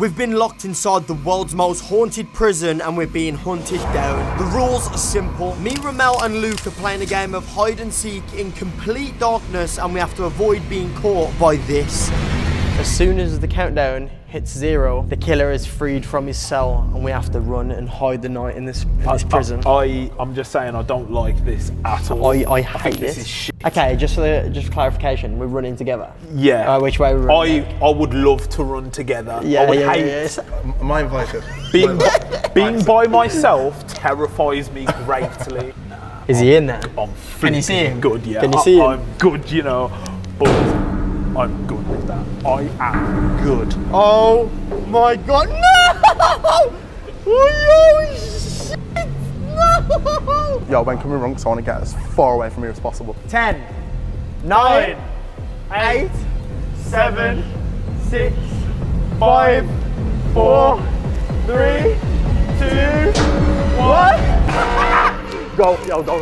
We've been locked inside the world's most haunted prison and we're being hunted down. The rules are simple. Me, Romell and Luke are playing a game of hide and seek in complete darkness and we have to avoid being caught by this. As soon as the countdown hits 0, the killer is freed from his cell and we have to run and hide the night in this prison. I'm just saying I don't like this at all. I hate this is shit. Okay, just for clarification, we're running together. Yeah. Which way we're running? I would love to run together. Yeah, I would hate. Yeah. My invited. Being by myself terrifies me greatly. Is he in there? I'm freaking Can you see him? Good, yeah. Can you see him? I'm good, you know. I'm good with that. I am good. Oh my god, no! Oh shit, no! Yo, when can we run? Because I want to get as far away from here as possible. 10, 9, 8, 7, 6, 5, 4, 3, 2, 1. Go, yo, go.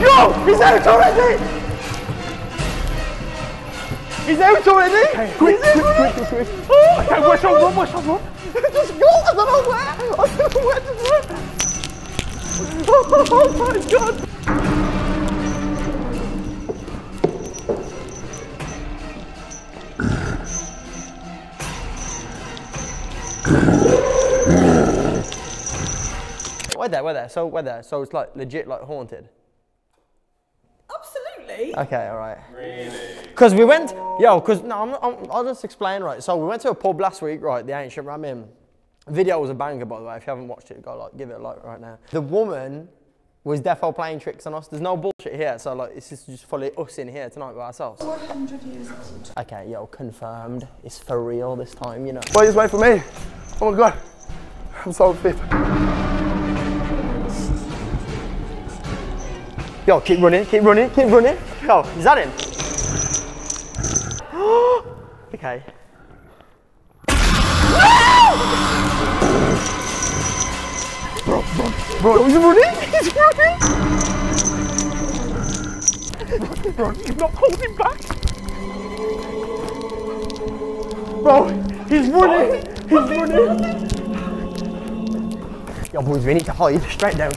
Yo! He's out already! He's out already! Hey, quick! Oh, okay, watch out, run! Just go! I don't know where! I don't know where to run! Oh my god! We're there, so it's like legit like haunted. Okay, all right. Really? Because we went, yo, because, no, I'll just explain, right? So we went to a pub last week, right? The Ancient Ramin. Video was a banger, by the way. If you haven't watched it, go like, give it a like right now. The woman was defo playing tricks on us. There's no bullshit here, so like, it's just fully us in here tonight by ourselves. 100 years old. Okay, yo, confirmed. It's for real this time, you know. Wait, just wait for me. Oh my God, I'm so fit. Yo, keep running. Yo, is that him? Okay. Bro, he's running. Bro, you've not pulled him back. Bro, he's running. Yo, boys, we need to hide. Straight down.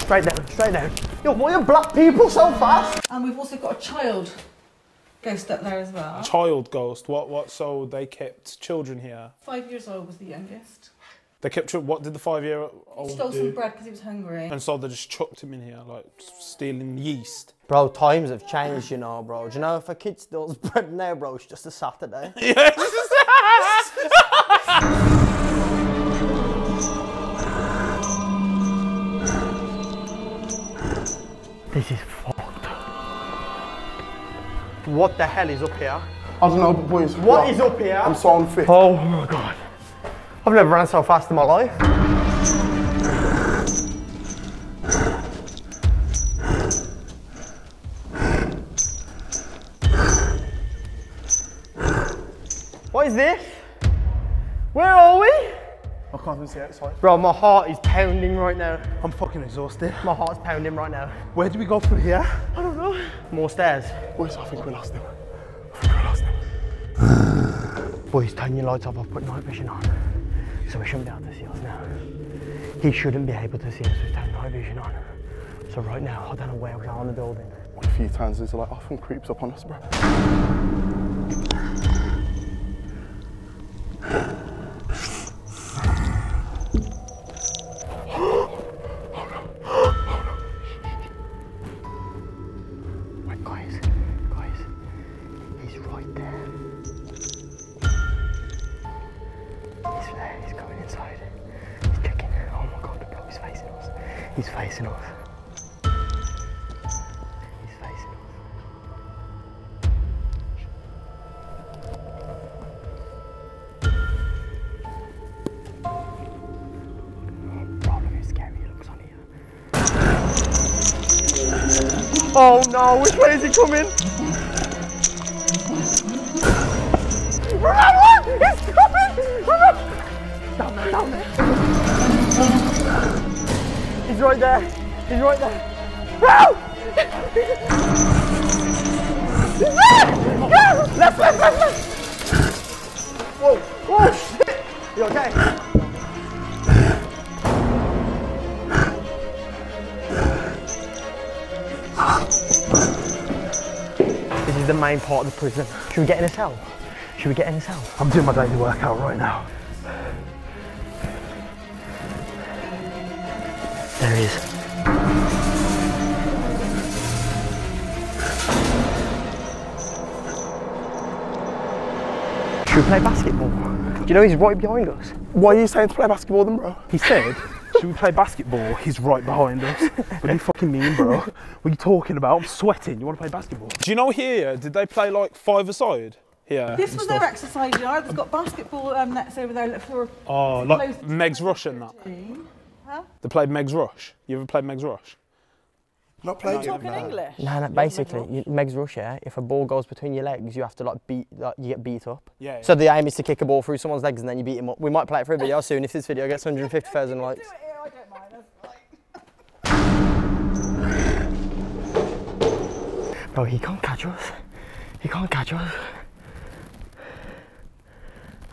Yo, why are black people so fast? And we've also got a child ghost up there as well. Child ghost? What? So they kept children here? 5 years old was the youngest. They kept, what did the 5-year-old do? Stole some bread because he was hungry. And so they just chucked him in here, like stealing yeast. Bro, times have changed, you know, bro. Do you know if a kid steals bread now, bro, it's just a Saturday. Yeah, it's a Saturday! This is fucked. What the hell is up here? I don't know, boys. What is up here? I'm so unfit. Oh my god. I've never ran so fast in my life. What is this? Where are we? I can't even see outside. Bro, my heart is pounding right now. I'm fucking exhausted. My heart's pounding right now. Where do we go from here? I don't know. More stairs. Boys, I think we lost him. Boys, turn your lights off. I've put night vision on. So we shouldn't be able to see us now. He shouldn't be able to see us with that night vision on. So right now, I don't know where we are in the building. What if he turns into like often creeps up on us, bro? Oh no, which way is he coming? Remember, he's coming! Down there. He's right there. Bro! He's there! Go! Let's go! main part of the prison. Should we get in a cell? Should we get in a cell? I'm doing my daily workout right now. There he is. Should we play basketball? Do you know he's right behind us? Why are you saying to play basketball then, bro? He said, should we play basketball? He's right behind us. What do you fucking mean, bro? What are you talking about? I'm sweating. You want to play basketball? Do you know here, did they play like 5-a-side? Yeah, this was their exercise yard. They've got basketball nets over there for... Oh, like Meg's Rush and that. Huh? They played Meg's Rush. You ever played Meg's Rush? Not played it. Talking English? No, basically, Meg's Rush, yeah, if a ball goes between your legs, you have to you get beat up. Yeah, yeah. So the aim is to kick a ball through someone's legs and then you beat him up. We might play it for a video soon if this video gets 150,000 likes. I don't mind. That's fine. Bro, he can't catch us. He can't catch us.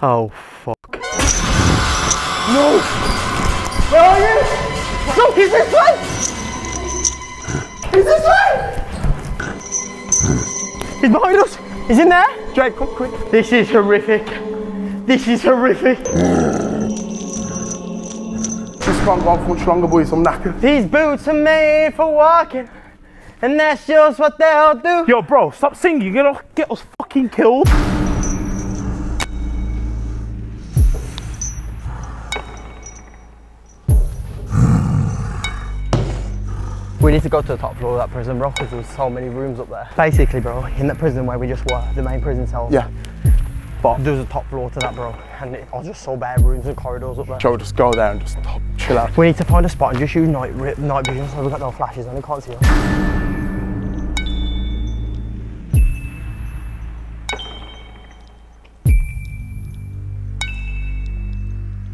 Oh, fuck. No! Where are you? No, he's this way! He's this way! He's behind us! He's in there! Drake, come quick. This is horrific. This is horrific. Just one foot stronger, boys. I'm knackered. These boots are made for walking, and that's just what they'll do. Yo, bro, stop singing. You're gonna get us fucking killed. We need to go to the top floor of that prison, bro, because there was so many rooms up there. Basically, bro, in that prison where we just were, the main prison cell. Yeah. But there's a top floor to that, bro, and I was just so bad rooms and corridors up there. Shall we just go there and just top, chill out? We need to find a spot and just use night vision so we've got no flashes and we can't see us.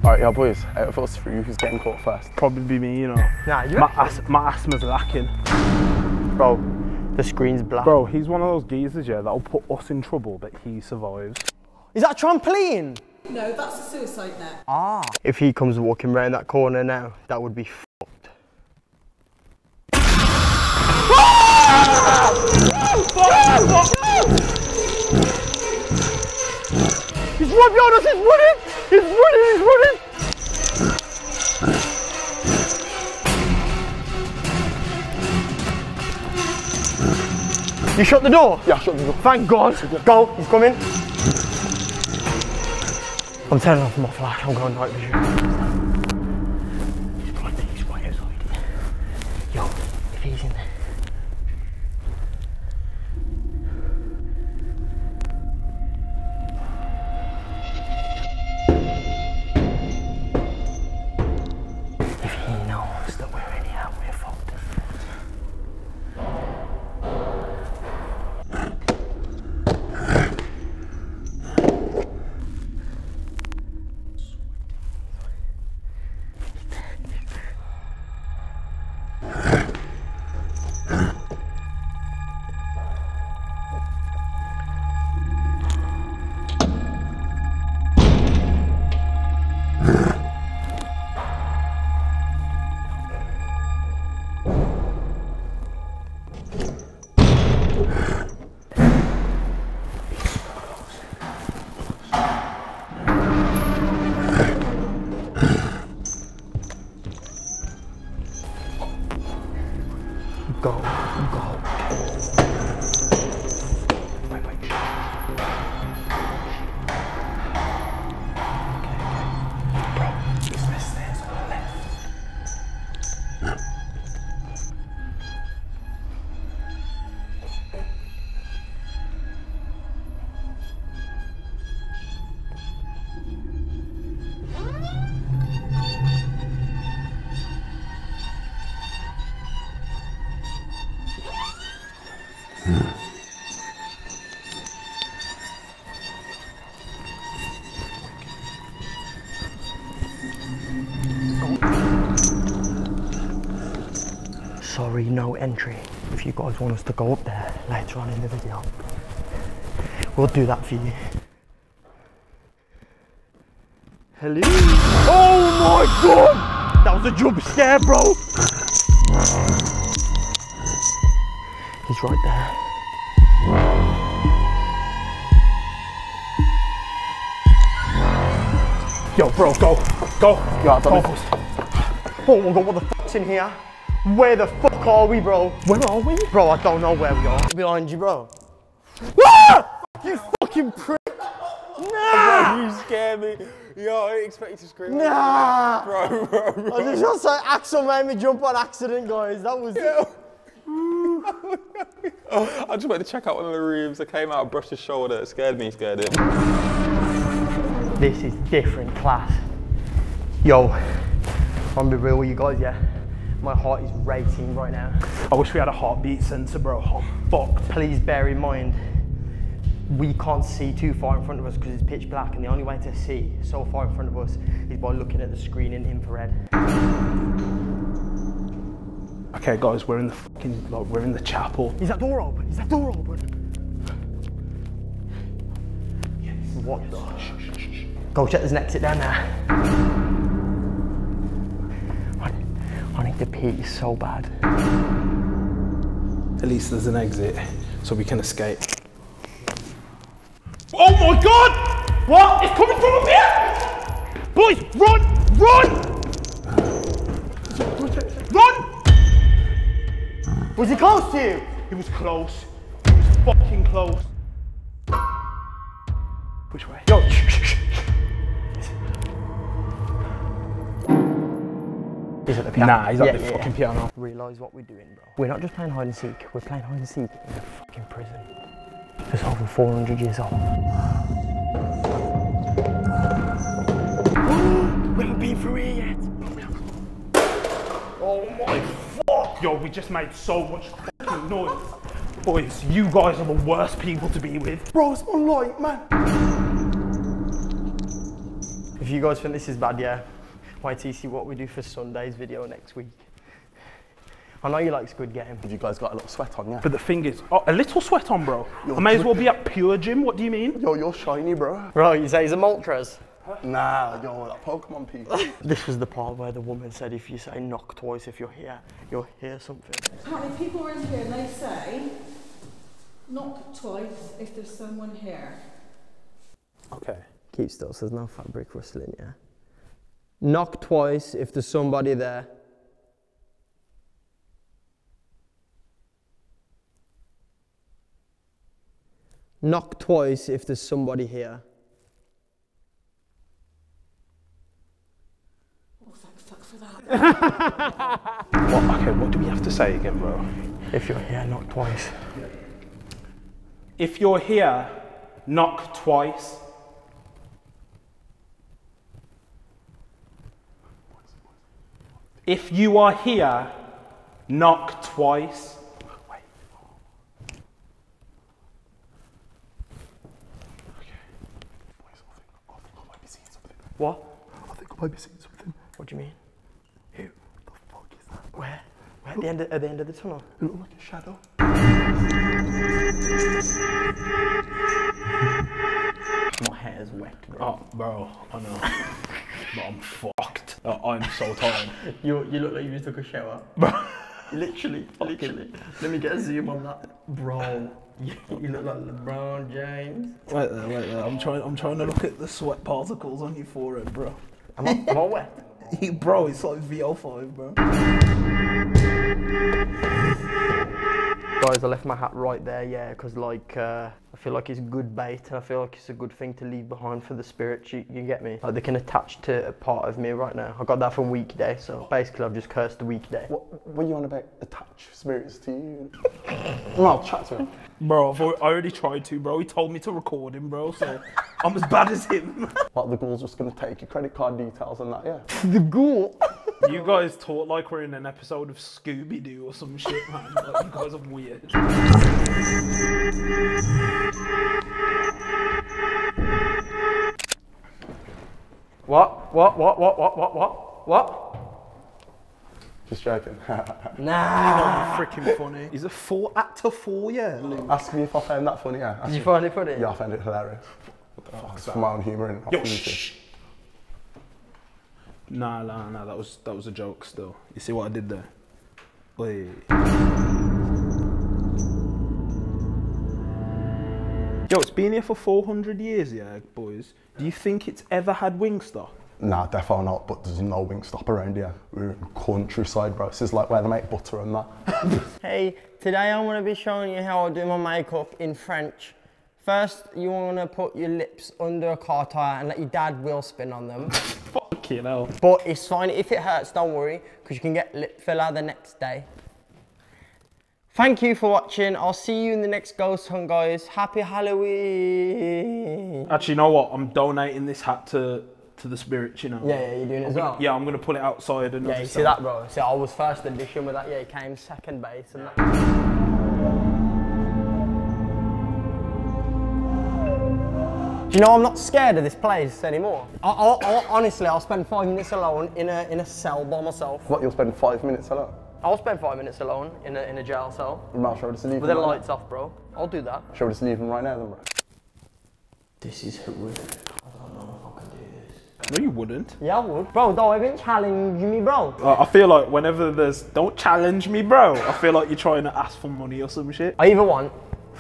Alright, yeah, boys, out of us three, who's getting caught first? Probably be me, you know. Nah, you my asthma's lacking. Bro, the screen's black. Bro, he's one of those geezers, yeah, that'll put us in trouble, but he survives. Is that a trampoline? No, that's a suicide net. Ah. If he comes walking round that corner now, that would be fucked. He's right behind us, he's running! He's running, he's running! You shut the door? Yeah, I shut the door. Thank God. Go, he's coming. I'm turning off my flash, I'm going night vision. He's right there, he's right outside. Yo, if he's in there. Sorry, no entry. If you guys want us to go up there later on in the video, we'll do that for you. Hello? Oh my God! That was a jump scare, bro! He's right there. bro, go, go. Yeah, go. Oh my God, what the fuck's in here? Where the fuck are we, bro? Where are we? Bro, I don't know where we are. Behind you, bro. Ah! You fucking prick. Nah! Bro, you scare me. Yo, I didn't expect you to scream. Nah! Bro. I just said Axel made me jump on accident, guys. That was it. Oh, I just went to check out one of the rooms. I came out, brushed his shoulder. It scared me, scared him. This is different class. Yo, I'm be real with you guys, yeah? My heart is racing right now. I wish we had a heartbeat sensor, bro. I'm fucked. Please bear in mind, we can't see too far in front of us because it's pitch black, and the only way to see so far in front of us is by looking at the screen in infrared. Okay guys, we're in the fucking, like, we're in the chapel. Is that door open? Is that door open? Yes. What yes. the? Shh, shh, shh. Go check, there's an exit down there. I need to pee so bad. At least there's an exit, so we can escape. Oh my God! What? It's coming from up here! Boys, run! Run! Run! Was he close to you? He was close. He was fucking close. Which way? Yo, shh, shh, shh. He's at the piano. Nah, he's at the fucking piano. Realise what we're doing, bro. We're not just playing hide and seek. We're playing hide and seek in a fucking prison. It's over 400 years old. We haven't been through here yet. Oh my fuck! Yo, we just made so much fucking noise. Boys, you guys are the worst people to be with. Bro, it's unlike, man. If you guys think this is bad, yeah, YTC, what we do for Sunday's video next week. I know you like Squid Game. You guys got a little sweat on, yeah? But the thing is, oh, a little sweat on, bro. I may as well be at Pure Gym, what do you mean? Yo, you're shiny, bro. Bro, you say he's a Moltres. Huh? Nah, yo, that Pokemon piece. This was the part where the woman said, if you say knock twice, if you're here, you'll hear something. Apparently people are in here and they say, knock twice if there's someone here. Okay. Keep still, so there's no fabric rustling, yeah? Knock twice if there's somebody there. Knock twice if there's somebody here. What? Okay, what do we have to say again, bro? If you're here, knock twice. If you're here, knock twice. If you are here, knock twice. Wait. Okay. Boys, I think I might be seeing something. What? I think I might be seeing something. What do you mean? Where? Where? At the end of the tunnel? It looked like a shadow. My hair's wet, bro. Oh, bro, I know. But I'm fucked. Oh, I'm so tired. You look like you just took a shower. Bro. Literally. Let me get a zoom on that. Bro, you look like LeBron James. Wait there. I'm trying to look at the sweat particles on your forehead, bro. Am I wet? Bro, it's like VO5, bro. Guys, I left my hat right there, yeah, because, like, I feel like it's good bait, and I feel like it's a good thing to leave behind for the spirits, you get me? Like, they can attach to a part of me right now. I got that from Weekday, so basically I've just cursed the Weekday. What are you on about? Attach spirits to you? No, I'll chat to him. Bro, I've already tried to, bro. He told me to record him, bro, so I'm as bad as him. Like, the ghoul's just gonna take your credit card details and that, yeah. The ghoul? You guys talk like we're in an episode of Scooby Doo or some shit, man. Like, you guys are weird. What? Just joking. Nah. You're not freaking funny. He's a actor four, yeah. Luke. Ask me if I found that funny, yeah. Did you find it funny? Yeah, I found it hilarious. What the fuck is that? For my own humour and opportunity. Nah, that was a joke still. You see what I did there? Wait. Yo, it's been here for 400 years, yeah, boys. Do you think it's ever had Wingstop? Nah, defo not, but there's no Wingstop around here. We're in countryside, bro. This is like where they make butter and that. Hey, today I'm gonna be showing you how I do my makeup in French. First, you wanna put your lips under a car tire and let your dad wheel spin on them. Fucking hell. But it's fine, if it hurts, don't worry, because you can get lip filler the next day. Thank you for watching. I'll see you in the next ghost hunt, guys. Happy Halloween. Actually, you know what? I'm donating this hat to the spirits, you know. Yeah, yeah, you're doing it as well. Yeah, I'm gonna put it outside and. Yeah, you see that, bro? See, I was first edition with that. Yeah, it came second base and that. Do you know I'm not scared of this place anymore? Honestly, I'll spend 5 minutes alone in a cell by myself. What? You'll spend 5 minutes alone? I'll spend 5 minutes alone in a jail cell. Well, shall we just leave with the lights off, bro. I'll do that. Shall we just leave them right now, then, bro? This is horrific. I don't know if I can do this. No, you wouldn't. Yeah, I would. Bro, don't even challenge me, bro. I feel like whenever there's, don't challenge me, bro. I feel like you're trying to ask for money or some shit. I even want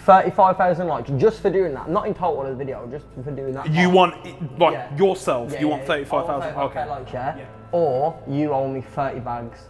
35,000 likes just for doing that. Not in total of the video, just for doing that. You want, like, yeah. Yourself, yeah, you want 35,000. Okay. Likes, yeah? Yeah. Or you owe me 30 bags.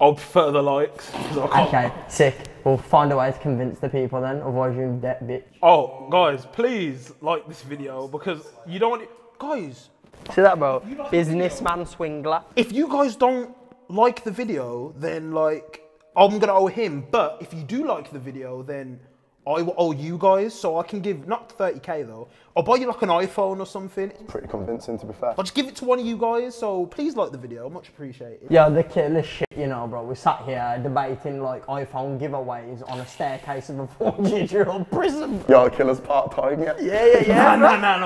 I'll prefer the likes. Okay, sick. We'll find a way to convince the people then, otherwise you're in debt, bitch. Oh, guys, please like this video because you don't want it. Guys. See that, bro? Like Businessman Swingler. If you guys don't like the video, then, like, I'm going to owe him. But if you do like the video, then I will owe you guys. So I can give, not 30k though, I'll buy you like an iPhone or something. Pretty convincing, to be fair. I'll just give it to one of you guys, so please like the video, much appreciated. Yeah, the killer shit, you know, bro. We sat here debating like iPhone giveaways on a staircase of a 40-year-old prison. Yo, killer's part-time, yeah? Yeah, yeah, yeah.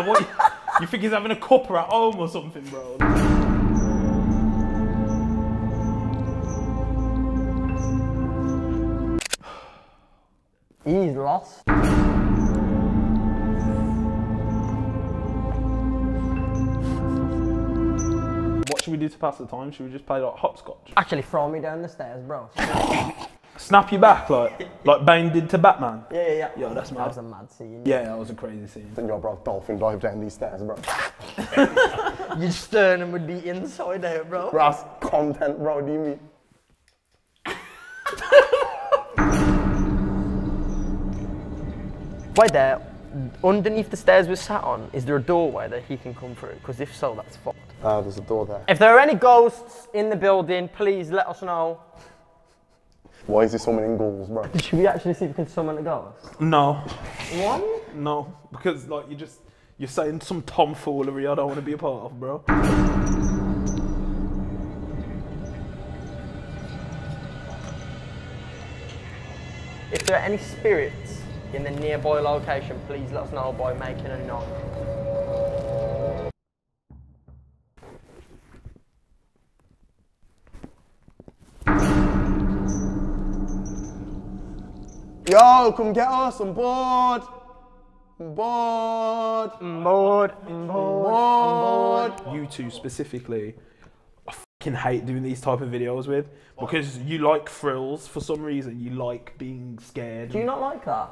No, what? You think he's having a cuppa at home or something, bro? He's lost. What should we do to pass the time? Should we just play like hopscotch? Actually, throw me down the stairs, bro. Snap you back like Bane did to Batman. Yeah, yeah, yeah. Yo, that's mad. That was a mad scene. Yeah, that was a crazy scene. Then your bro dolphin dive down these stairs, bro. Your sternum would be inside out, bro. That's content, bro. What do you mean? Right there, underneath the stairs we're sat on, is there a doorway that he can come through? Because if so, that's fucked. There's a door there. If there are any ghosts in the building, please let us know. Why is he summoning ghouls, bro? Should we actually see if we can summon a ghost? No. One? No, because like you're saying some tomfoolery I don't want to be a part of, bro. If there are any spirits in the nearby location, please let us know by making a knock. Yo, come get us, I'm bored. I'm bored. I'm bored. I'm bored. I'm bored. You two specifically, I fucking hate doing these type of videos with, because you like thrills for some reason, you like being scared. Do you not like that?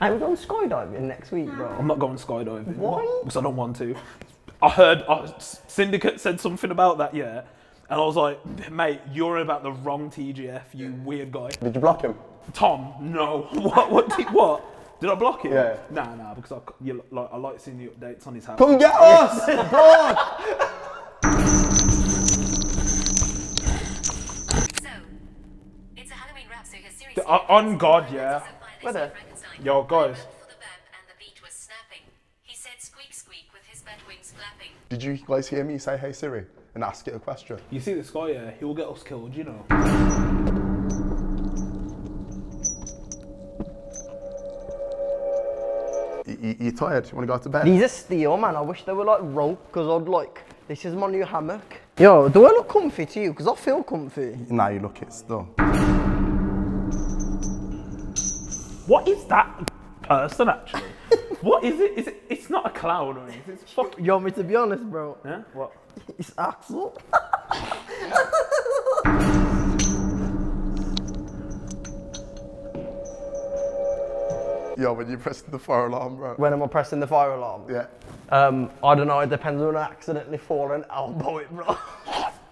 I'm going skydiving next week, bro. I'm not going skydiving. Why? Because I don't want to. I heard Syndicate said something about that, yeah. And I was like, mate, you're about the wrong TGF, you weird guy. Did you block him? Tom, no. What? Did I block him? Yeah. Nah, because I like seeing the updates on his house. Come get us! I'm bored! So, it's a Halloween wrap, so his series on God, yeah. Weather. Yo, guys. Did you guys hear me say, hey Siri, and ask it a question? You see this guy, yeah, he'll get us killed, you know. You're tired, you want to go out to bed? These are steel, man. I wish they were like rope, because I'd like, this is my new hammock. Yo, do I look comfy to you? Because I feel comfy. Nah, you look it still. What is that person actually? What is it? It's not a clown or anything. It's fucking... You want me to be honest, bro? Yeah? What? It's Axel. Yo, when you're pressing the fire alarm, bro. When am I pressing the fire alarm? Yeah. I don't know, it depends on accidentally falling. I'll blow it, bro.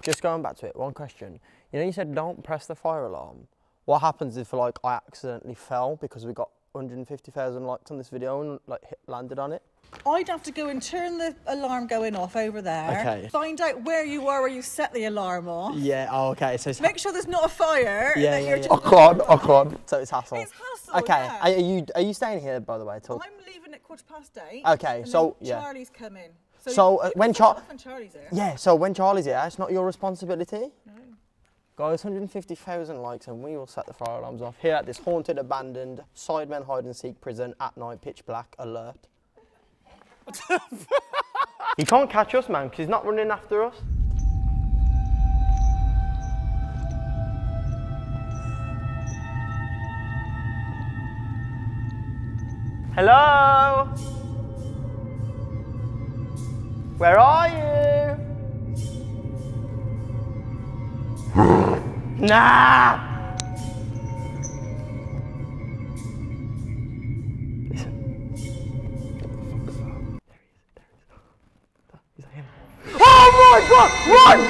Just going back to it, one question. You know you said don't press the fire alarm. What happens if like I accidentally fell because we got 150,000 likes on this video and like landed on it? I'd have to go and turn the alarm going off over there. Okay. Find out where you are, where you set the alarm off. Yeah. Oh, okay. So it's make sure there's not a fire. Yeah. And yeah, yeah. So it's hassle. It's hassle. Okay. Yeah. Are you staying here by the way? Till I'm leaving at 8:15. Okay. And so then Charlie's coming. So when Charlie's here. Yeah. So when Charlie's here, it's not your responsibility. No. Guys, 150,000 likes and we will set the fire alarms off here at this haunted, abandoned Sidemen hide and seek prison at night, pitch black, alert. He can't catch us, man, because he's not running after us. Hello? Where are you? Nah! Run! Run!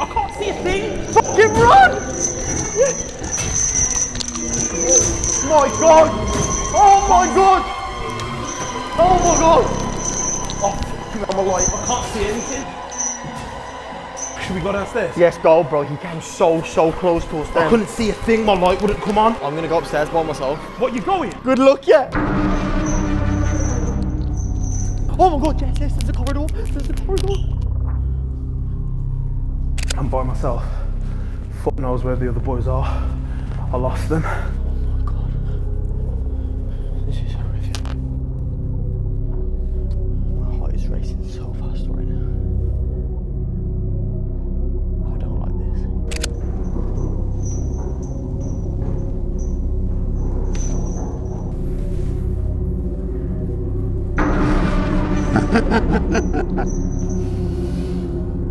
I can't see a thing! Fucking run! Oh my god! Oh my god! Oh my god! Oh, I'm alive. I can't see anything. Should we go downstairs? Yes, go, bro. He came so close to us then. I couldn't see a thing. My light wouldn't come on. I'm gonna go upstairs by myself. What, you going? Good luck, yeah. Oh my god, yes, there's a corridor, there's a corridor. I'm by myself. Fuck knows where the other boys are. I lost them. Oh my god. This is horrific. My heart is racing so fast right now. I don't like this. I'm not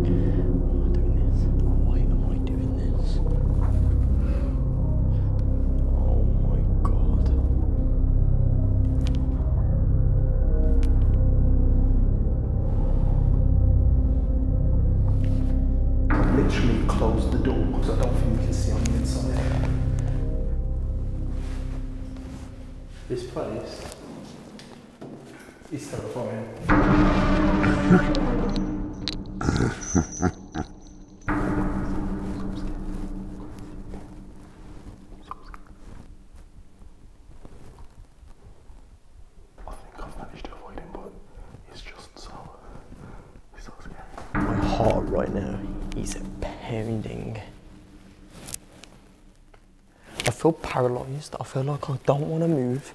doing this. Why am I doing this? Oh my god. I literally closed the door because I don't think you can see on the inside. This place is terrifying. I feel paralysed. I feel like I don't want to move.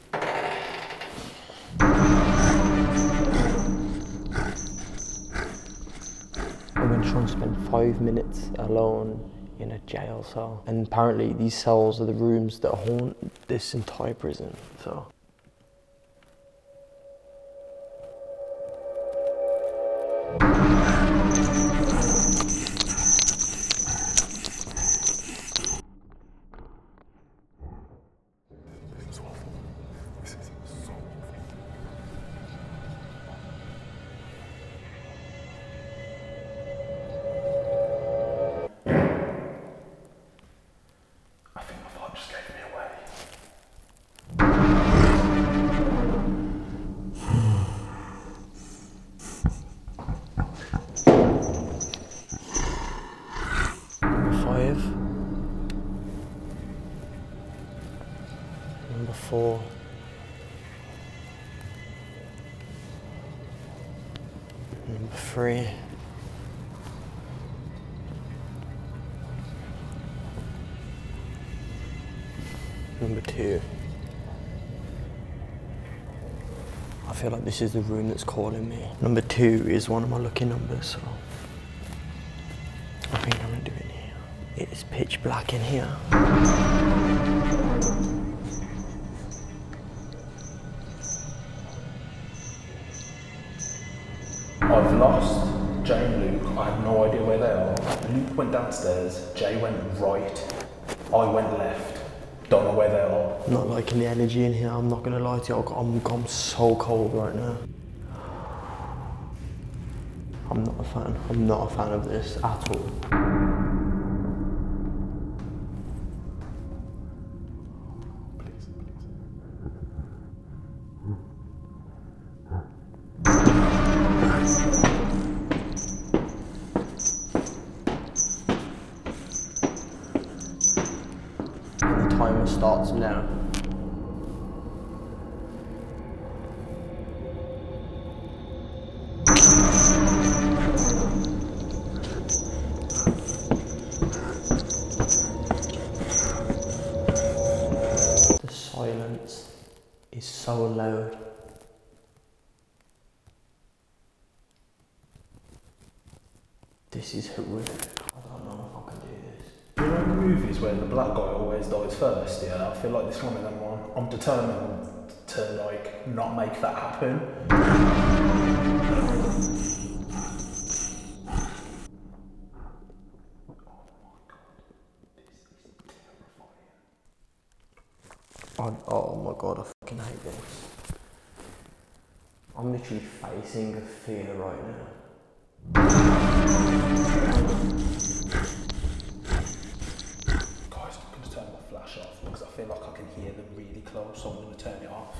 Spent 5 minutes alone in a jail cell, and apparently these cells are the rooms that haunt this entire prison. So number 4. Number 3. Number 2. I feel like this is the room that's calling me. Number 2 is one of my lucky numbers, so I think I'm gonna do it here. It is pitch black in here. I've lost Jay and Luke. I have no idea where they are. Luke went downstairs, Jay went right, I went left. Don't know where they are. Not liking the energy in here, I'm not gonna lie to you. I'm so cold right now. I'm not a fan. I'm not a fan of this at all. Please, please. And the timer starts now. This is horrific. I don't know if I can do this. You know in the movies where the black guy always dies first? Yeah, I feel like this one of them one. I'm determined to like not make that happen. Oh my god, this is terrifying. Oh my god, I fucking hate this. I'm literally facing a fear right now. Guys, I'm going to turn my flash off because I feel like I can hear them really close, so I'm going to turn it off.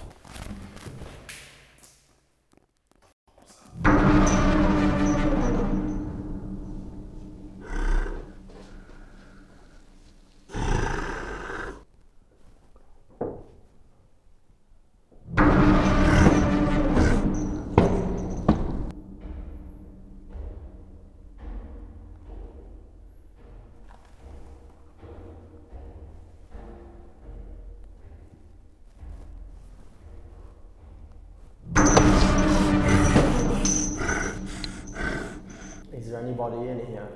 Is there anybody in here?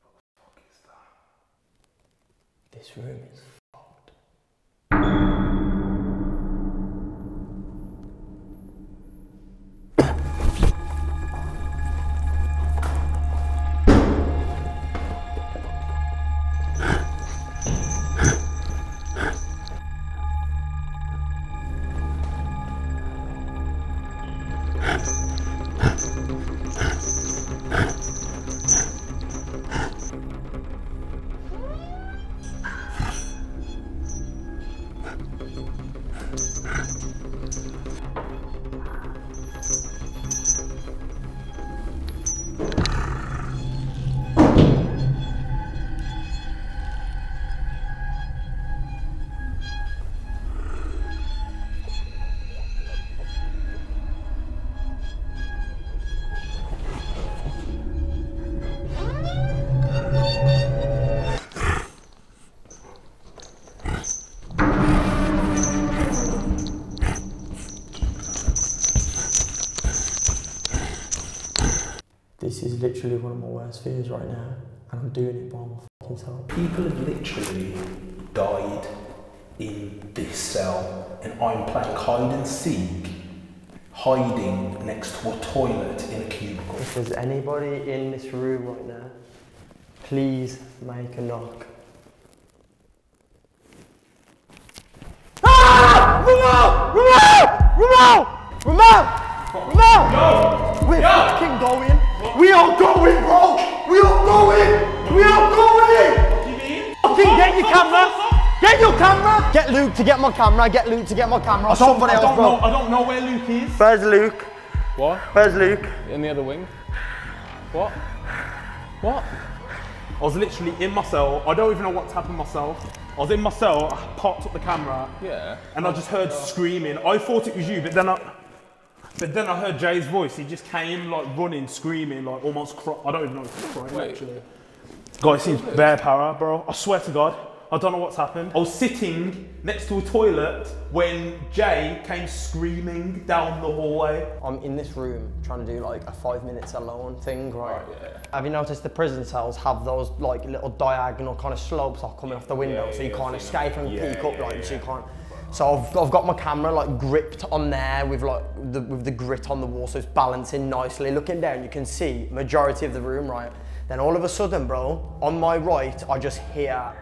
What the fuck is that? This room is fucked. This is literally one of my worst fears right now, and I'm doing it by my fucking self. People have literally died in this cell, and I'm playing hide and seek, hiding next to a toilet in a cubicle. If there's anybody in this room right now, please make a knock. Ah! Romell! Romell! We're fucking going! We are going, bro! We are going! We are going! Fucking get your camera! Get your camera! Get Luke to get my camera, get Luke to get my camera. Somebody else, bro. I don't know where Luke is. Where's Luke? What? Where's Luke? In the other wing. What? What? I was literally in my cell. I don't even know what's happened myself. I was in my cell, I popped up the camera. Yeah. And I just heard screaming. I thought it was you, but then I heard Jay's voice. He just came like running, screaming, like almost crying. I don't even know if he's crying actually. Guy seems bare para, bro. I swear to God. I don't know what's happened. I was sitting next to a toilet when Jay came screaming down the hallway. I'm in this room trying to do like a 5 minutes alone thing, right? Oh, yeah. Have you noticed the prison cells have those like little diagonal kind of slopes like coming off the window, so you can't escape and peek up, like so you can't. So I've got my camera like gripped on there with like the grit on the wall, so it's balancing nicely. Looking down, you can see majority of the room, right? Then all of a sudden, bro, on my right, I just hear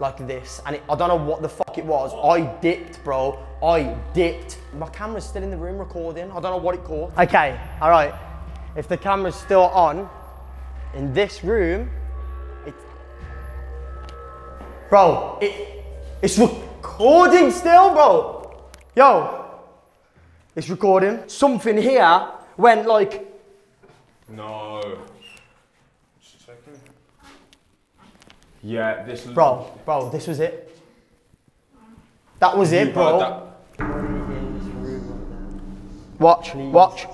like this, and I don't know what the fuck it was. I dipped, bro. I dipped. My camera's still in the room recording. I don't know what it caught. Okay, all right. If the camera's still on, in this room, it's recording still, bro. Yo, it's recording. Something here went like. No. Just a second. Yeah, this. Bro, this was it. That was it, bro. Watch, watch.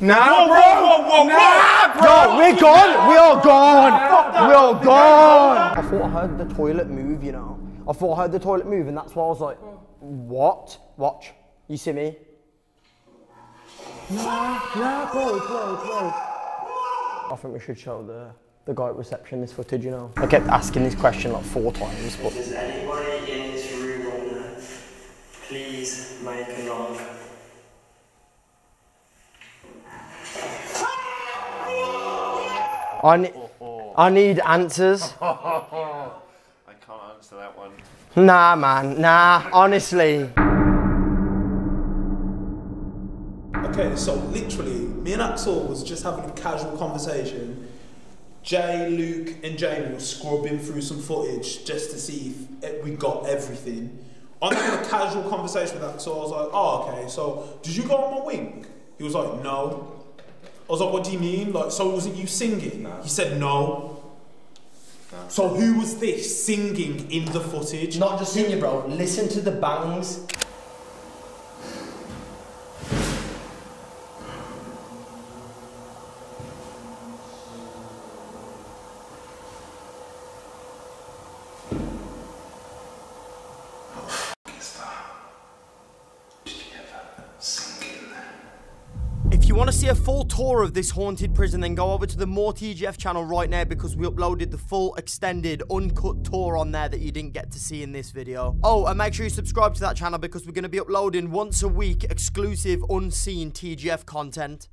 Nah, bro. Whoa, whoa, nah, bro. No, we're gone. We are gone. We are gone. I thought I heard the toilet move, you know. I thought I heard the toilet move, and that's why I was like, what? Watch. You see me? Nah, bro. I think we should show the guy at reception this footage, you know. I kept asking this question like 4 times, but. Does anybody in this room on earth please make a knock? I need answers. I can't answer that one. Nah, man. Nah, honestly. Okay, so literally, me and Axel was just having a casual conversation. Jay, Luke, and Jamie were scrubbing through some footage just to see if we got everything. I'm having a casual conversation with Axel. I was like, oh, okay, so did you go on my wing? He was like, no. I was like, what do you mean? Like, so was it you singing? No. He said no. No. So who was this singing in the footage? Not just singing, bro. Listen to the bangs. See a full tour of this haunted prison, then go over to the More TGF channel right now, because we uploaded the full extended uncut tour on there that you didn't get to see in this video. Oh, and make sure you subscribe to that channel, because we're going to be uploading once a week exclusive unseen TGF content.